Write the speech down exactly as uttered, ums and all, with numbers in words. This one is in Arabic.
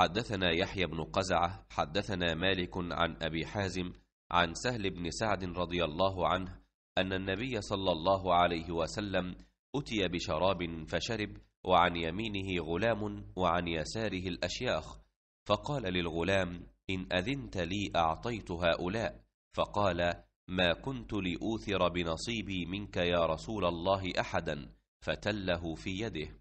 حدثنا يحيى بن قزعة حدثنا مالك عن أبي حازم عن سهل بن سعد رضي الله عنه أن النبي صلى الله عليه وسلم أتي بشراب فشرب، وعن يمينه غلام وعن يساره الأشياخ، فقال للغلام: إن أذنت لي أعطيت هؤلاء. فقال: ما كنت لأوثر بنصيبي منك يا رسول الله أحدا، فتله في يده.